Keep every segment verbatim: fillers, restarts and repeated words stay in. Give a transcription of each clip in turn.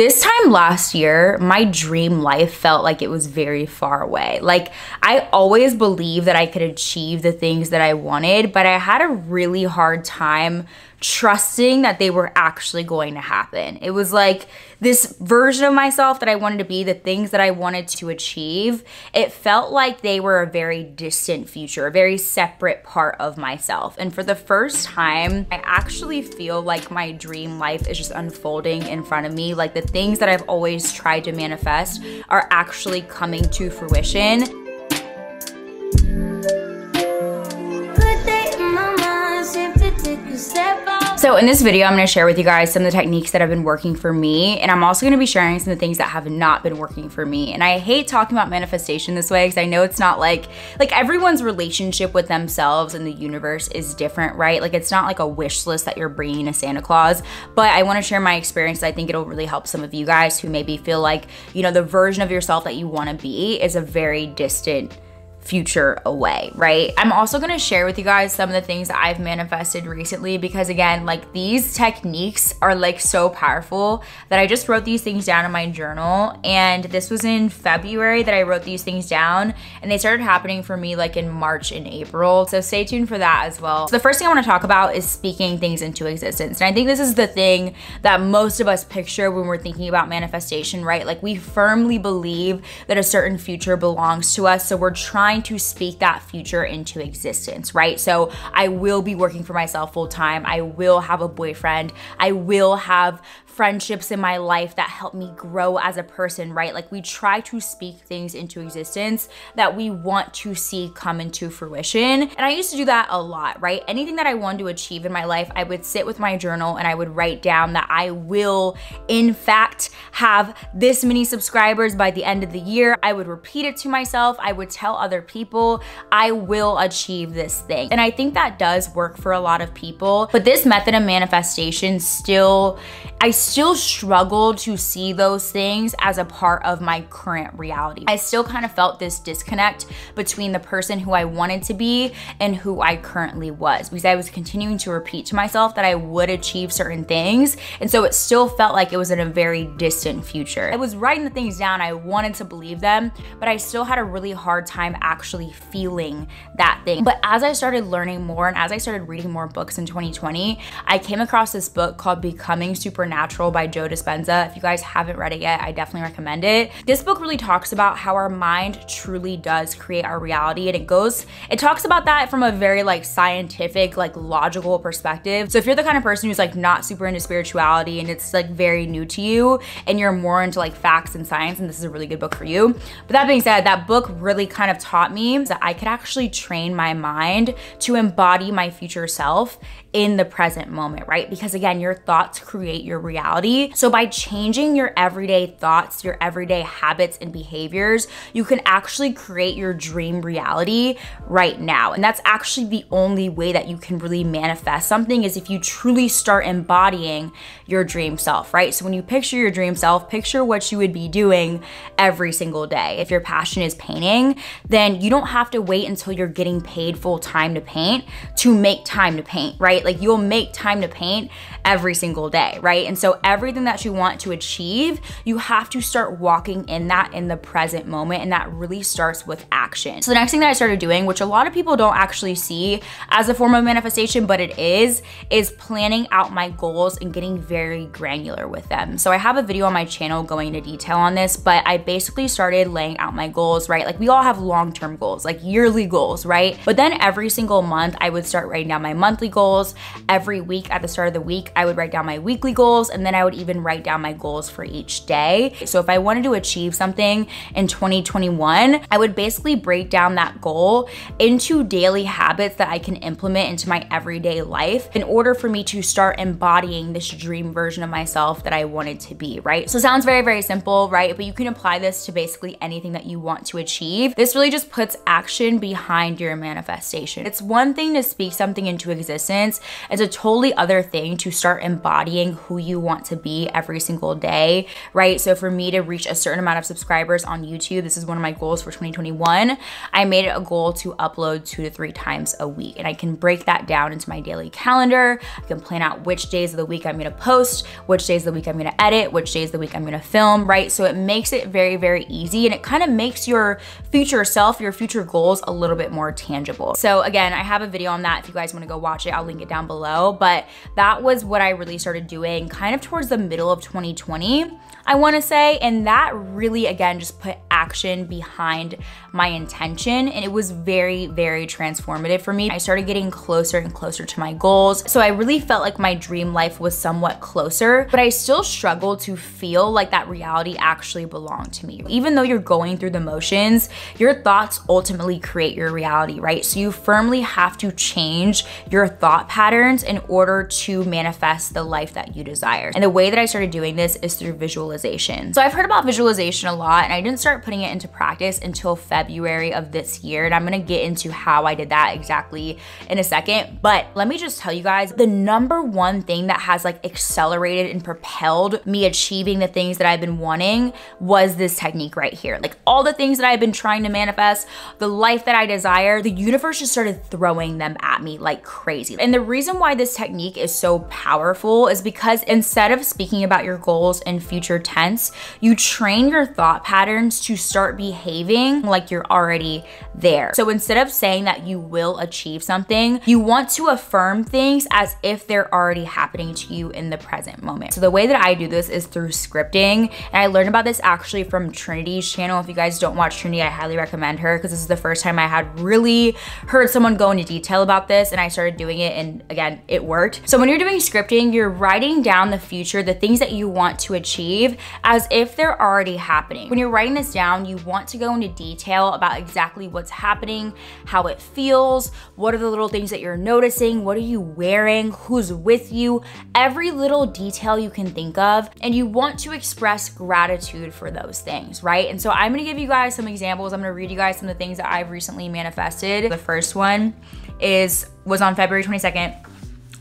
This time last year, my dream life felt like it was very far away. Like, I always believed that I could achieve the things that I wanted, but I had a really hard time trusting that they were actually going to happen. It was like this version of myself that I wanted to be, the things that I wanted to achieve, it felt like they were a very distant future, a very separate part of myself. And for the first time, I actually feel like my dream life is just unfolding in front of me. Like, the things that I've always tried to manifest are actually coming to fruition. So in this video, I'm gonna share with you guys some of the techniques that have been working for me, and I'm also gonna be sharing some of the things that have not been working for me. And I hate talking about manifestation this way because I know it's not like, like everyone's relationship with themselves and the universe is different, right? Like, it's not like a wish list that you're bringing to Santa Claus, but I wanna share my experience. I think it'll really help some of you guys who maybe feel like, you know, the version of yourself that you wanna be is a very distant future away, right? I'm also gonna share with you guys some of the things that I've manifested recently, because again, like, these techniques are like so powerful that I just wrote these things down in my journal. And this was in February that I wrote these things down, and they started happening for me like in March and April. So stay tuned for that as well. So the first thing I wanna talk about is speaking things into existence. And I think this is the thing that most of us picture when we're thinking about manifestation, right? Like, we firmly believe that a certain future belongs to us. So we're trying to speak that future into existence, right? So I will be working for myself full time. I will have a boyfriend. I will have friendships in my life that help me grow as a person, right? Like, we try to speak things into existence that we want to see come into fruition. And I used to do that a lot, right? Anything that I wanted to achieve in my life, I would sit with my journal and I would write down that I will, in fact, have this many subscribers by the end of the year. I would repeat it to myself. I would tell other people, I will achieve this thing. And I think that does work for a lot of people, but this method of manifestation still, I still still struggle to see those things as a part of my current reality. I still kind of felt this disconnect between the person who I wanted to be and who I currently was, because I was continuing to repeat to myself that I would achieve certain things. And so it still felt like it was in a very distant future. I was writing the things down, I wanted to believe them, but I still had a really hard time actually feeling that thing. But as I started learning more and as I started reading more books in twenty twenty, I came across this book called Becoming Supernatural by Joe Dispenza. If you guys haven't read it yet, I definitely recommend it. This book really talks about how our mind truly does create our reality, and it goes, it talks about that from a very like scientific, like logical perspective. So if you're the kind of person who's like not super into spirituality and it's like very new to you and you're more into like facts and science, and this is a really good book for you. But that being said, that book really kind of taught me that I could actually train my mind to embody my future self in the present moment, right? Because again, your thoughts create your reality. So by changing your everyday thoughts, your everyday habits and behaviors, you can actually create your dream reality right now. And that's actually the only way that you can really manifest something, is if you truly start embodying your dream self, right? So when you picture your dream self, picture what you would be doing every single day. If your passion is painting, then you don't have to wait until you're getting paid full time to paint to make time to paint, right? Like, you'll make time to paint every single day, right? And so everything that you want to achieve, you have to start walking in that in the present moment, and that really starts with action. So the next thing that I started doing, which a lot of people don't actually see as a form of manifestation, but it is, is planning out my goals and getting very granular with them. So I have a video on my channel going into detail on this, but I basically started laying out my goals, right? Like, we all have long-term goals, like yearly goals, right? But then every single month, I would start writing down my monthly goals. Every week at the start of the week, I would write down my weekly goals, and then I would even write down my goals for each day. So if I wanted to achieve something in twenty twenty-one, I would basically break down that goal into daily habits that I can implement into my everyday life in order for me to start embodying this dream version of myself that I wanted to be, right? So it sounds very, very simple, right? But you can apply this to basically anything that you want to achieve. This really just puts action behind your manifestation. It's one thing to speak something into existence. It's a totally other thing to start embodying who you you want to be every single day, right? So for me to reach a certain amount of subscribers on YouTube, this is one of my goals for twenty twenty-one. I made it a goal to upload two to three times a week, and I can break that down into my daily calendar. I can plan out which days of the week I'm gonna post, which days of the week I'm gonna edit, which days days of the week I'm gonna film, right? So it makes it very, very easy, and it kind of makes your future self, your future goals a little bit more tangible. So again, I have a video on that if you guys wanna go watch it, I'll link it down below. But that was what I really started doing kind of towards the middle of twenty twenty, I wanna say, and that really, again, just put action behind my intention, and it was very, very transformative for me. I started getting closer and closer to my goals, so I really felt like my dream life was somewhat closer, but I still struggled to feel like that reality actually belonged to me. Even though you're going through the motions, your thoughts ultimately create your reality, right? So you firmly have to change your thought patterns in order to manifest the life that you desire. And the way that I started doing this is through visualization. So I've heard about visualization a lot, and I didn't start putting it into practice until February of this year, and I'm gonna get into how I did that exactly in a second. But let me just tell you guys, the number one thing that has like accelerated and propelled me achieving the things that I've been wanting was this technique right here. Like all the things that I've been trying to manifest, the life that I desire, the universe just started throwing them at me like crazy. And the reason why this technique is so powerful is because instead of speaking about your goals in future tense, you train your thought patterns to start behaving like you're already there. So instead of saying that you will achieve something, you want to affirm things as if they're already happening to you in the present moment. So the way that I do this is through scripting, and I learned about this actually from Trinity's channel. If you guys don't watch Trinity, I highly recommend her, because this is the first time I had really heard someone go into detail about this, and I started doing it, and again, it worked. So when you're doing scripting, you're writing down the future, the things that you want to achieve as if they're already happening. When you're writing this down, you want to go into detail about exactly what's happening, how it feels, what are the little things that you're noticing, what are you wearing, who's with you, every little detail you can think of, and you want to express gratitude for those things, right? And so I'm gonna give you guys some examples. I'm gonna read you guys some of the things that I've recently manifested. The first one is was on February twenty-second.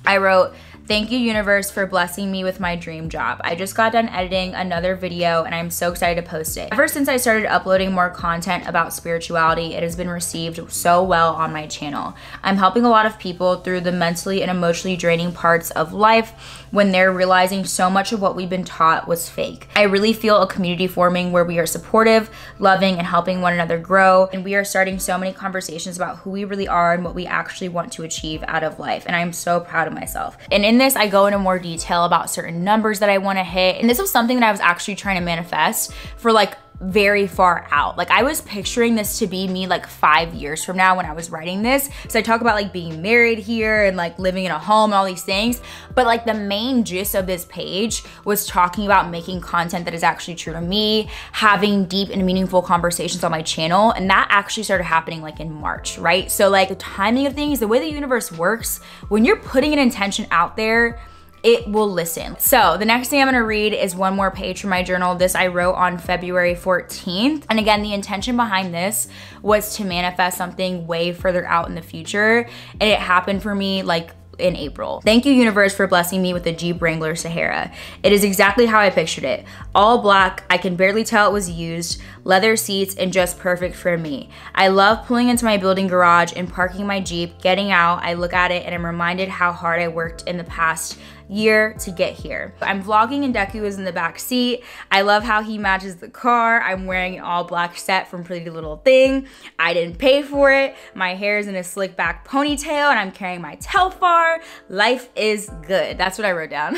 I wrote, "Thank you, universe, for blessing me with my dream job. I just got done editing another video and I'm so excited to post it. Ever since I started uploading more content about spirituality, it has been received so well on my channel. I'm helping a lot of people through the mentally and emotionally draining parts of life when they're realizing so much of what we've been taught was fake. I really feel a community forming where we are supportive, loving, and helping one another grow. And we are starting so many conversations about who we really are and what we actually want to achieve out of life. And I'm so proud of myself." And in this, I go into more detail about certain numbers that I want to hit, and this was something that I was actually trying to manifest for like very far out. Like I was picturing this to be me like five years from now when I was writing this. So I talk about like being married here and like living in a home and all these things, but like the main gist of this page was talking about making content that is actually true to me, having deep and meaningful conversations on my channel, and that actually started happening like in March, right? So like the timing of things, the way the universe works, when you're putting an intention out there, it will listen. So the next thing I'm gonna read is one more page from my journal. This I wrote on February fourteenth. And again, the intention behind this was to manifest something way further out in the future. And it happened for me like in April. "Thank you, universe, for blessing me with a Jeep Wrangler Sahara. It is exactly how I pictured it. All black, I can barely tell it was used, leather seats, and just perfect for me. I love pulling into my building garage and parking my Jeep, getting out, I look at it and I'm reminded how hard I worked in the past year to get here. I'm vlogging and Deku is in the back seat. I love how he matches the car. I'm wearing an all black set from Pretty Little Thing. I didn't pay for it. My hair is in a slick back ponytail and I'm carrying my Telfar. Life is good." That's what I wrote down.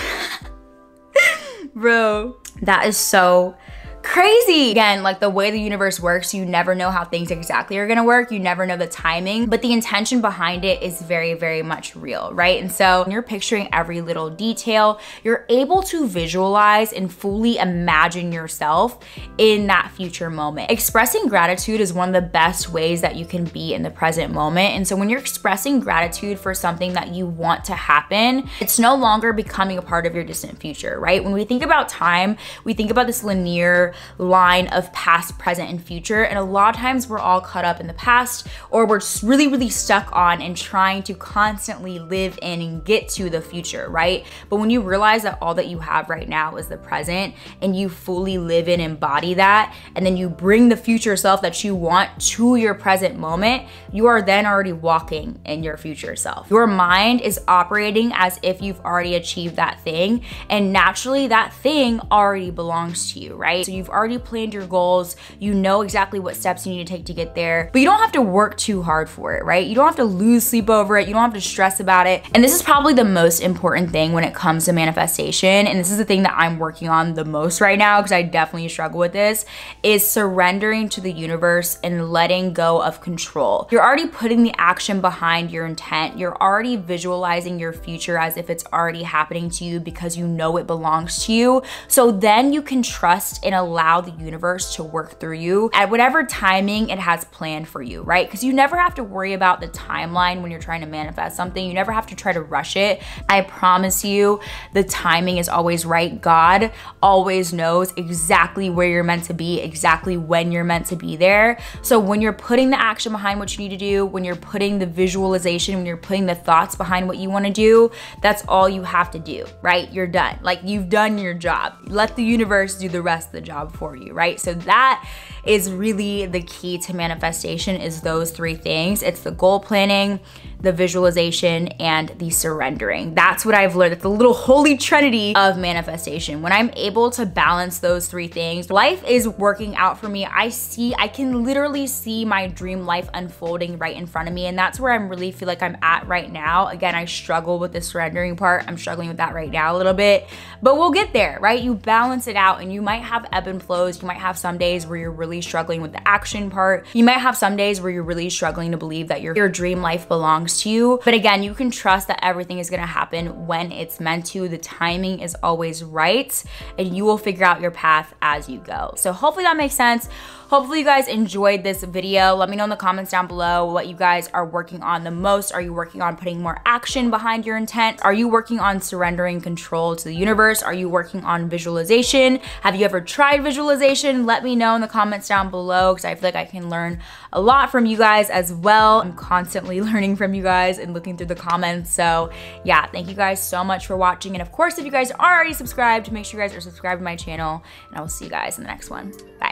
Bro, that is so crazy. Again, like the way the universe works, you never know how things exactly are gonna work. You never know the timing, but the intention behind it is very, very much real, right? And so when you're picturing every little detail, you're able to visualize and fully imagine yourself in that future moment. Expressing gratitude is one of the best ways that you can be in the present moment. And so when you're expressing gratitude for something that you want to happen, it's no longer becoming a part of your distant future, right? When we think about time, we think about this linear entire line of past, present, and future. And a lot of times we're all caught up in the past, or we're really, really stuck on and trying to constantly live in and get to the future, right? But when you realize that all that you have right now is the present, and you fully live in and embody that, and then you bring the future self that you want to your present moment, you are then already walking in your future self. Your mind is operating as if you've already achieved that thing, and naturally that thing already belongs to you, right? So you've already planned your goals, you know exactly what steps you need to take to get there, but you don't have to work too hard for it, right? You don't have to lose sleep over it, you don't have to stress about it. And this is probably the most important thing when it comes to manifestation, and this is the thing that I'm working on the most right now, because I definitely struggle with this, is surrendering to the universe and letting go of control. You're already putting the action behind your intent, you're already visualizing your future as if it's already happening to you because you know it belongs to you. So then you can trust and allow the universe to work through you at whatever timing it has planned for you, right? Because you never have to worry about the timeline when you're trying to manifest something. You never have to try to rush it. I promise you, the timing is always right. God always knows exactly where you're meant to be, exactly when you're meant to be there. So when you're putting the action behind what you need to do, when you're putting the visualization, when you're putting the thoughts behind what you want to do, that's all you have to do, right? You're done. Like, you've done your job. Let the universe do the rest of the job for you, right? So that is really the key to manifestation, is those three things. It's the goal planning, the visualization, and the surrendering. That's what I've learned. It's the little holy trinity of manifestation. When I'm able to balance those three things, life is working out for me. I see, I can literally see my dream life unfolding right in front of me, and that's where I really feel like I'm at right now. Again, I struggle with the surrendering part. I'm struggling with that right now a little bit, but we'll get there, right? You balance it out, and you might have ebb and flows. You might have some days where you're really struggling with the action part. You might have some days where you're really struggling to believe that your, your dream life belongs to you. But again, you can trust that everything is gonna happen when it's meant to. The timing is always right, and you will figure out your path as you go. So hopefully that makes sense. Hopefully you guys enjoyed this video. Let me know in the comments down below what you guys are working on the most. Are you working on putting more action behind your intent? Are you working on surrendering control to the universe? Are you working on visualization? Have you ever tried visualization? Let me know in the comments down below, because I feel like I can learn a lot from you guys as well. I'm constantly learning from you guys and looking through the comments. So yeah, thank you guys so much for watching. And of course, if you guys are already subscribed, make sure you guys are subscribed to my channel, and I will see you guys in the next one. Bye.